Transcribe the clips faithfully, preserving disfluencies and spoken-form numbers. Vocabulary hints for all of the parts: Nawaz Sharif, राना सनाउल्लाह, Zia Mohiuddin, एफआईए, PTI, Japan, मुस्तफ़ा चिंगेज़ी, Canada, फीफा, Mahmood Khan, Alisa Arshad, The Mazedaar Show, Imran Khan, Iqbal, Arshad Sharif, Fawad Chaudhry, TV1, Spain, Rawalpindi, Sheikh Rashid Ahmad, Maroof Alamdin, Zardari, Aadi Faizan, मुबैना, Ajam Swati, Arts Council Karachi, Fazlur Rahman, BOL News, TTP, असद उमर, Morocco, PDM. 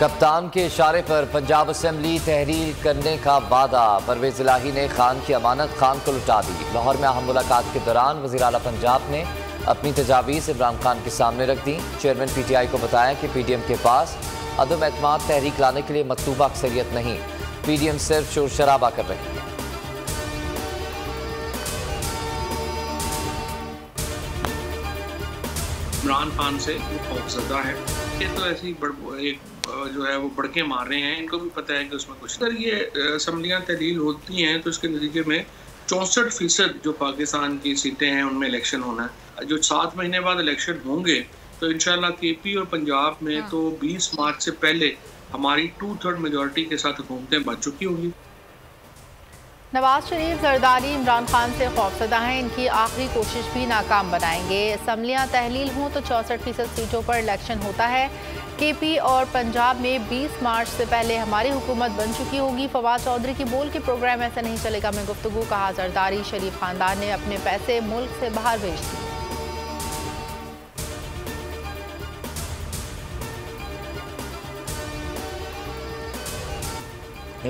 कप्तान के इशारे पर पंजाब असेंबली तहरील करने का वादा। परवेज इलाही ने खान की अमानत खान को लुटा दी। लाहौर में अहम मुलाकात के दौरान वज़ीर आला पंजाब ने अपनी तजावीज़ इमरान खान के सामने रख दी। चेयरमैन पीटीआई को बताया कि पीडीएम के पास अदम एतमाद तहरीक लाने के लिए मतलूबा अक्सरियत नहीं, पीडीएम सिर्फ शोर शराबा कर रही है। इमरान खान से खौफजदा है, ये तो ऐसी एक जो है वो बड़के मार रहे हैं। इनको भी पता है कि उसमें कुछ अगर ये असम्बलियाँ तहलील होती हैं तो इसके नतीजे में चौंसठ फीसद जो पाकिस्तान की सीटें हैं उनमें इलेक्शन होना है। जो सात महीने बाद इलेक्शन होंगे तो इंशाल्लाह केपी और पंजाब में तो बीस मार्च से पहले हमारी टू थर्ड मेजॉरिटी के साथ हुकूमतें बन चुकी होंगी। नवाज शरीफ, जरदारी इमरान खान से खौफजदा हैं, इनकी आखिरी कोशिश भी नाकाम बनाएंगे। असम्बलियाँ तहलील हों तो चौंसठ फीसद सीटों पर इलेक्शन होता है। के पी और पंजाब में बीस मार्च से पहले हमारी हुकूमत बन चुकी होगी। फवाद चौधरी की बोल के प्रोग्राम ऐसा नहीं चलेगा में गुफ्तगू। कहा, जरदारी शरीफ खानदान ने अपने पैसे मुल्क से बाहर भेज दिए।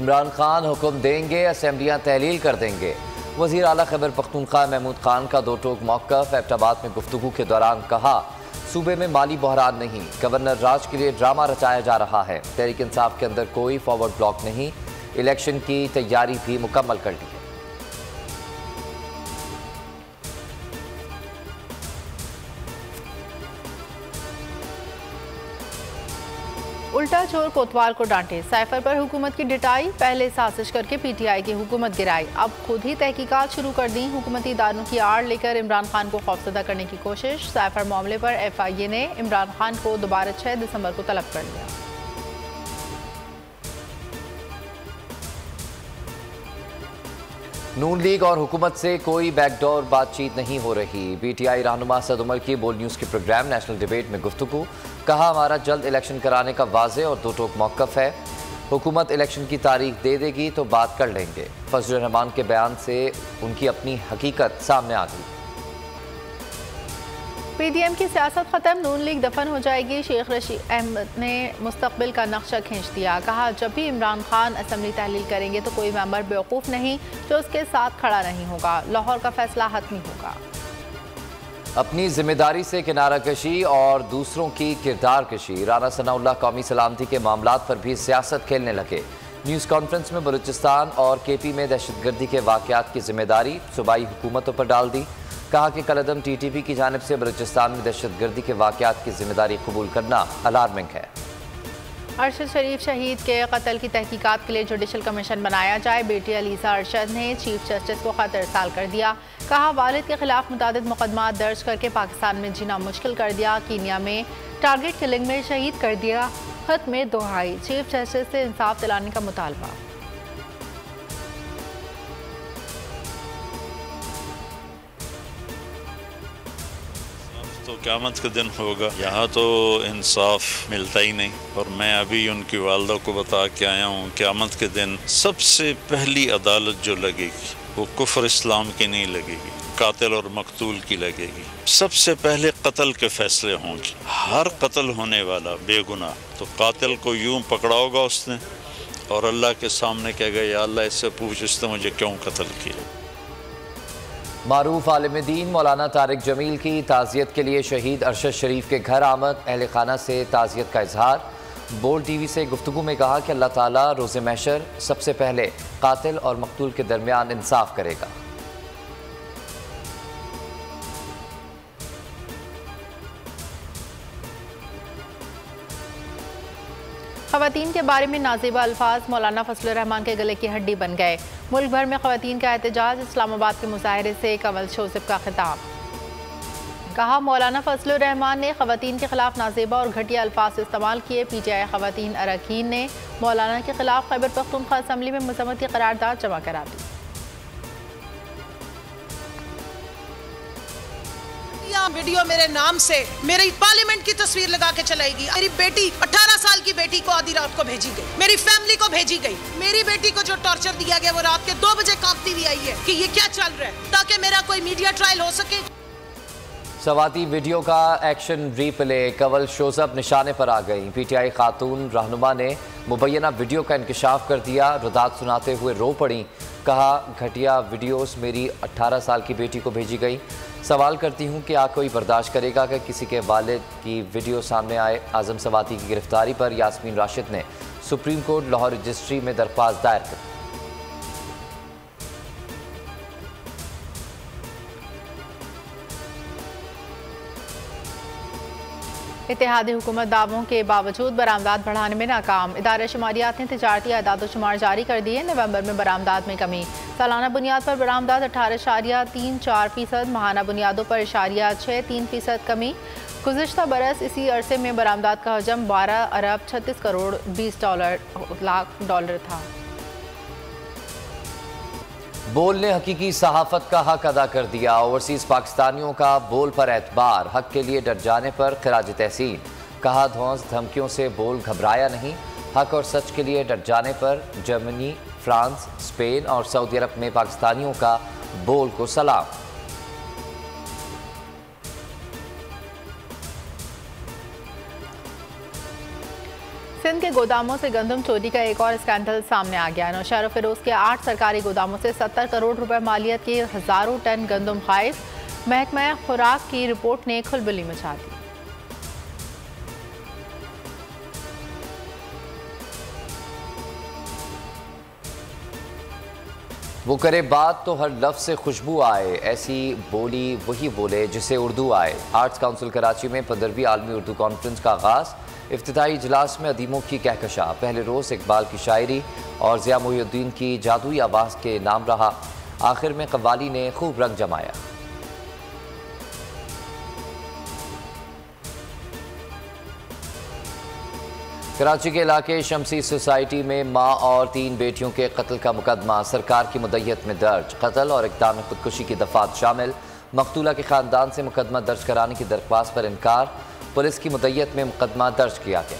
इमरान खान हुक्म देंगे, असेंबलियाँ तहलील कर देंगे। वज़ीर आला खैबर पख्तूनख्वा महमूद खान का दो टोक मौक़िफ़। एबटाबाद में गुफ्तगू के दौरान कहा, सूबे में माली बहरान नहीं, गवर्नर राज के लिए ड्रामा रचाया जा रहा है। तहरीक इंसाफ के अंदर कोई फॉरवर्ड ब्लॉक नहीं, इलेक्शन की तैयारी भी मुकम्मल कर ली है। उल्टा चोर कोतवाल को डांटे, साइफर पर हुकूमत की डिटाई। पहले साजिश करके पीटीआई की हुकूमत गिराई, अब खुद ही तहकीकात शुरू कर दी। हुकूमती इदारों की आड़ लेकर इमरान खान को खौफजदा करने की कोशिश। साइफर मामले पर एफआईए ने इमरान खान को दोबारा छह दिसंबर को तलब कर लिया। नून लीग और हुकूमत से कोई बैकडोर बातचीत नहीं हो रही। पीटीआई रहनुमा असद उमर की बोल न्यूज़ के प्रोग्राम नेशनल डिबेट में गुफ्तगू। कहा, हमारा जल्द इलेक्शन कराने का वाज़े और दो टोक मौक़िफ़ है। हुकूमत इलेक्शन की तारीख दे देगी तो बात कर लेंगे। फजलुर रहमान के बयान से उनकी अपनी हकीकत सामने आ गई। पीडीएम की सियासत ख़त्म, नून लीग दफन हो जाएगी। शेख रशीद अहमद ने मुस्तकबिल का नक्शा खींच दिया। कहा, जब भी इमरान खान असेंबली तहलील करेंगे तो कोई मेंबर बेवकूफ़ नहीं जो उसके साथ खड़ा नहीं होगा। लाहौर का फैसला हतमी होगा। अपनी जिम्मेदारी से किनाराकशी और दूसरों की किरदार कशी। राना सनाउल्लाह कौमी सलामती के मामलात पर भी सियासत खेलने लगे। न्यूज़ कॉन्फ्रेंस में बलूचिस्तान और के पी में दहशतगर्दी के वाक़ात की जिम्मेदारी सूबाई हुकूमतों पर डाल दी। कहा कि कलदम टी टी पी की जानिब से बलूचिस्तान में दहशतगर्दी के वाक़ात की जिम्मेदारी कबूल करना अलार्मिंग है। अरशद शरीफ शहीद के कत्ल की तहकीकात के लिए जुडिशल कमीशन बनाया जाए। बेटी अलीसा अरशद ने चीफ जस्टिस को ख़त इरसाल कर दिया। कहा, वालिद के खिलाफ मुतादिद मुकदमा दर्ज करके पाकिस्तान में जीना मुश्किल कर दिया। कीनिया में टारगेट किलिंग में शहीद कर दिया। ख़त में दोहाई, चीफ जस्टिस से इंसाफ दिलाने का मुतालबा। तो क़यामत का दिन होगा, यहाँ तो इंसाफ मिलता ही नहीं। और मैं अभी उनकी वालदा को बता के आया हूँ, क़यामत के दिन सबसे पहली अदालत जो लगेगी वो कुफ्र इस्लाम की नहीं लगेगी, कातिल और मकतूल की लगेगी। सबसे पहले कत्ल के फैसले होंगे। हर कत्ल होने वाला बेगुनाह, तो कातिल को यूँ पकड़ा होगा उसने और अल्लाह के सामने कह गया, या अल्लाह इससे पूछ इसने मुझे क्यों कत्ल किया। मारूफ आलमदीन मौलाना तारिक जमील की ताज़ियत के लिए शहीद अरशद शरीफ के घर आमद। अहल खाना से ताज़ियत का इजहार। बोल टीवी से गुफ्तगू में कहा कि अल्लाह ताला रोज़े महशर सबसे पहले कातिल और मकतूल के दरमियान इंसाफ करेगा। खवातीन के बारे में नाज़ीबा अल्फाज मौलाना फजलुर रहमान के गले की हड्डी बन गए। मुल्क भर में खवातीन का एहतजाज, इस्लामाबाद के मुजाहरे से कमल शोज़ब का खिताब। कहा, मौलाना फजलुर रहमान ने खवातीन के खिलाफ नाज़ीबा और घटिया अल्फाज इस्तेमाल किए। पीटीआई खवातीन अरकान ने मौलाना के खिलाफ खैबर पख्तूनख्वा असम्बली में मजम्मती करारदाद जमा करा दी। वीडियो मेरे नाम से मेरी पार्लियामेंट की तस्वीर लगा के चलाएगी। मेरी बेटी अठारह साल की बेटी को आधी रात को भेजी गई, मेरी फैमिली को भेजी गई। मेरी बेटी को जो टॉर्चर दिया गया वो रात के दो बजे कांपती हुई आई है कि ये क्या चल रहा है, ताकि मेरा कोई मीडिया ट्रायल हो सके। सवाती वीडियो का एक्शन रीप्ले, कमल शोज़ब निशाने पर आ गई। पीटीआई खातून रहनुमा ने मुबैना वीडियो का इंकशाफ कर दिया, रुदात सुनाते हुए रो पड़ी। कहा, घटिया वीडियोस मेरी अट्ठारह साल की बेटी को भेजी गई। सवाल करती हूं कि क्या कोई बर्दाश्त करेगा कि किसी के वालिद की वीडियो सामने आए। आजम सवाती की गिरफ्तारी पर यास्मीन राशिद ने सुप्रीम कोर्ट लाहौर रजिस्ट्री में दरख्वास्त दायर की। इत्तेहादी हुकूमत दावों के बावजूद बरामदात बढ़ाने में नाकाम, इदारे शुमारियात ने तजारती आदाद शुमार जारी कर दिए। नवंबर में बरामदात में कमी, सालाना बुनियाद पर बरामदात अठारह इशारिया तीन चार फीसद, महाना बुनियादों पर इशारिया छः तीन फीसद कमी। गुज़िश्ता बरस इसी अरसे में बरामदात का हजम बारह अरब छत्तीस करोड़ बीस डॉलर लाख डॉलर था। बोल ने हकीकी सहाफत का हक अदा कर दिया। ओवरसीज़ पाकिस्तानियों का बोल पर एतबार, हक के लिए डर जाने पर खराज तहसीन। कहा, धौंस धमकियों से बोल घबराया नहीं, हक और सच के लिए डर जाने पर जर्मनी, फ्रांस, स्पेन और सऊदी अरब में पाकिस्तानियों का बोल को सलाम। सिंध के गोदामों से गंदम चोरी का एक और स्कैंडल सामने आ गया। नौशहर और फिरोज के आठ सरकारी गोदामों से सत्तर करोड़ रुपए मालियत के हज़ारों टन गंदम गायब, महकमा खुराक की रिपोर्ट ने खलबली मचा दी। वो करे बात तो हर लफ्ज़ से खुशबू आए, ऐसी बोली वही बोले जिसे उर्दू आए। आर्ट्स काउंसिल कराची में पंद्रहवीं आलमी उर्दू कॉन्फ्रेंस का आगाज़, इफ्तिताही इजलास में अदीमों की कहकशां। पहले रोज़ इकबाल की शायरी और ज़िया मोहिउद्दीन की जादुई आवाज़ के नाम रहा। आखिर में कव्वाली ने खूब रंग जमाया। कराची के इलाके शमसी सोसाइटी में माँ और तीन बेटियों के कत्ल का मुकदमा सरकार की मुद्दत में दर्ज। कत्ल और इक़दाम खुदकुशी की दफात शामिल। मकतूला के ख़ानदान से मुकदमा दर्ज कराने की दरख्वास्त पर इनकार, पुलिस की मुद्दत में मुकदमा दर्ज किया गया।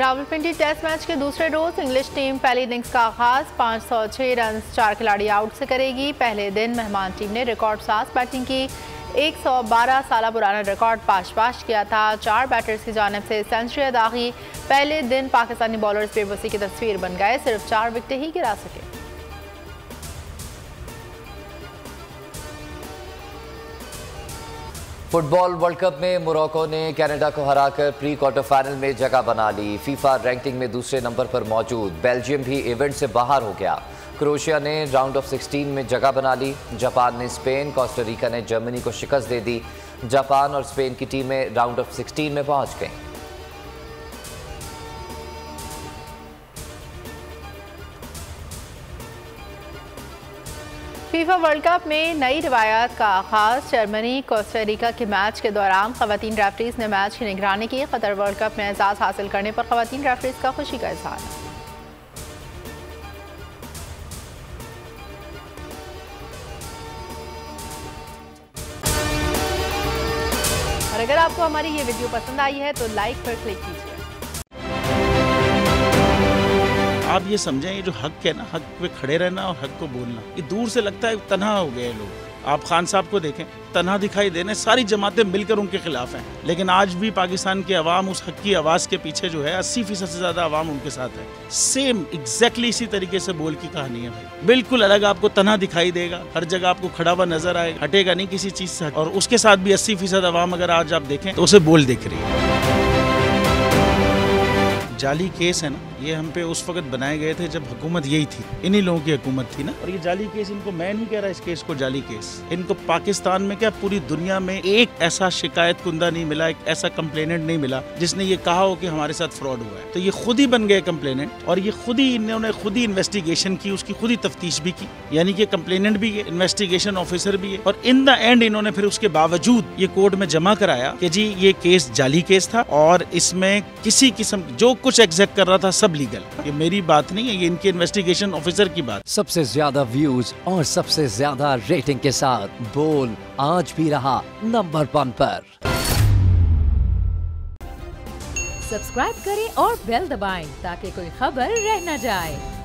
रावलपिंडी टेस्ट मैच के दूसरे रोज इंग्लिश टीम पहली इनिंग्स का आगाज पाँच सौ छह रन चार खिलाड़ी आउट से करेगी। पहले दिन मेहमान टीम ने रिकॉर्ड साज बैटिंग की, एक सौ बारह साल पुराना रिकॉर्ड पाशपाश किया था। चार बैटर्स की जानिब से सेंचुरी अदागी, पहले दिन पाकिस्तानी बॉलर्स बेबसी की तस्वीर बन गए, सिर्फ चार विकेट ही गिरा सके। फुटबॉल वर्ल्ड कप में मोरक्को ने कनाडा को हराकर प्री क्वार्टर फाइनल में जगह बना ली। फीफा रैंकिंग में दूसरे नंबर पर मौजूद बेल्जियम भी इवेंट से बाहर हो गया। क्रोएशिया ने राउंड ऑफ सोलह में जगह बना ली। जापान ने स्पेन, कोस्टारिका ने जर्मनी को शिकस्त दे दी। जापान और स्पेन की टीमें राउंड ऑफ सोलह में पहुंच गईं। फीफा वर्ल्ड कप में नई रिवायत का आगाज, जर्मनी कोस्टारिका के मैच के दौरान खवातीन रेफरीज ने मैच की निगरानी की। कतर वर्ल्ड कप में एजाज़ हासिल करने पर खवातीन रेफरीज का खुशी का इजहार। और अगर आपको हमारी ये वीडियो पसंद आई है तो लाइक पर क्लिक कीजिए। आप ये समझें, ये जो हक है ना, हक पे खड़े रहना और हक को बोलना, ये दूर से लगता है तन्हा हो गए लोग। आप खान साहब को देखें, तन्हा दिखाई देने, सारी जमातें मिलकर उनके खिलाफ हैं, लेकिन आज भी पाकिस्तान की आवाम उस हक की आवाज़ के पीछे जो है अस्सी फीसद से ज़्यादा आवाम उनके साथ है। सेम एग्जैक्टली इसी तरीके से बोल की कहानी है भाई, बिल्कुल अलग। आपको तन्हा दिखाई देगा, हर जगह आपको खड़ा हुआ नजर आएगा, हटेगा नहीं किसी चीज़ से। और उसके साथ भी अस्सी फीसद आवाम अगर आज आप देखें तो उसे बोल देख रही है। जाली केस है ना, ये हम पे उस वक्त बनाए गए थे जब हुकूमत यही थी, इन्हीं लोगों की हुकूमत थी ना। और ये जाली केस, इनको मैं नहीं कह रहा इस केस को जाली केस, इनको पाकिस्तान में क्या पूरी दुनिया में एक ऐसा शिकायत कुंदा नहीं मिला, एक ऐसा कंप्लेनेंट नहीं मिला जिसने ये कहा हो कि हमारे साथ फ्रॉड हुआ है। तो ये खुद ही बन गए कंप्लेनेंट और ये खुद ही इन्होंने खुद ही इन्वेस्टिगेशन की, उसकी खुद ही तफ्तीश भी की, यानी कि कंप्लेनेंट भी है, इन्वेस्टिगेशन ऑफिसर भी है। और इन द एंड इन्होंने फिर उसके बावजूद ये कोर्ट में जमा कराया कि जी ये केस जाली केस था और इसमें किसी किस्म जो कुछ एग्जैक्ट कर रहा था सब लीगल। ये मेरी बात नहीं है, ये इनके इन्वेस्टिगेशन ऑफिसर की बात। सबसे ज्यादा व्यूज और सबसे ज्यादा रेटिंग के साथ बोल आज भी रहा नंबर वन पर। सब्सक्राइब करें और बेल दबाएं ताकि कोई खबर रह न जाए।